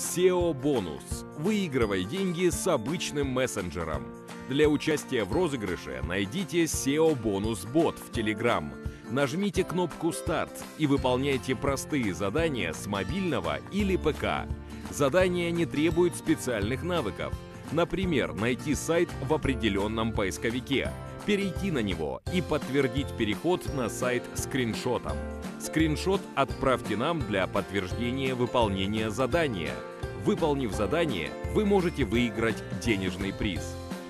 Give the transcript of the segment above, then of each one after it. SEO-бонус. Выигрывай деньги с обычным мессенджером. Для участия в розыгрыше найдите SEO-бонус-бот в Telegram. Нажмите кнопку «Старт» и выполняйте простые задания с мобильного или ПК. Задания не требуют специальных навыков. Например, найти сайт в определенном поисковике, перейти на него и подтвердить переход на сайт скриншотом. Скриншот отправьте нам для подтверждения выполнения задания. Выполнив задание, вы можете выиграть денежный приз.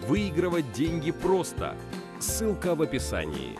Выигрывать деньги просто. Ссылка в описании.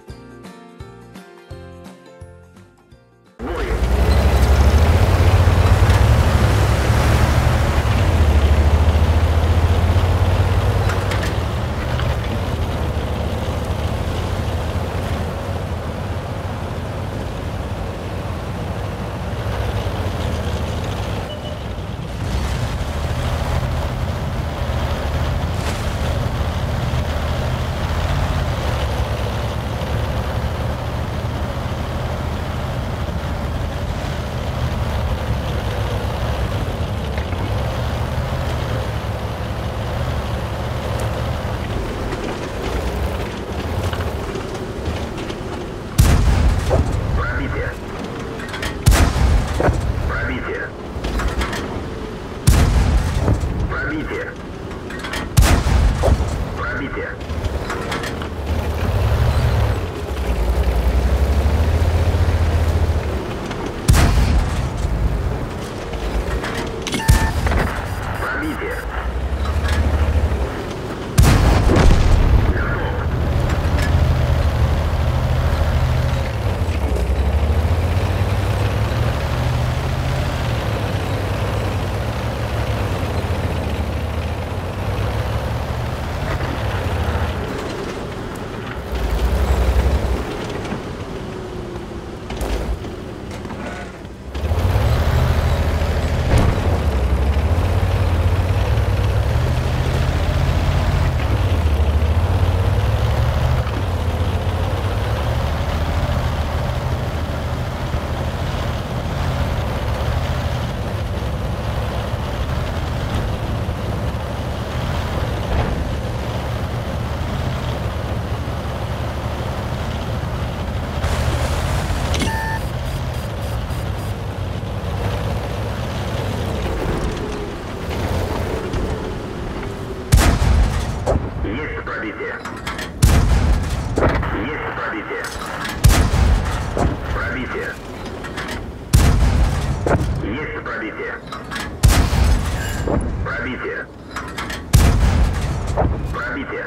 Пробитие.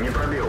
Не пробил.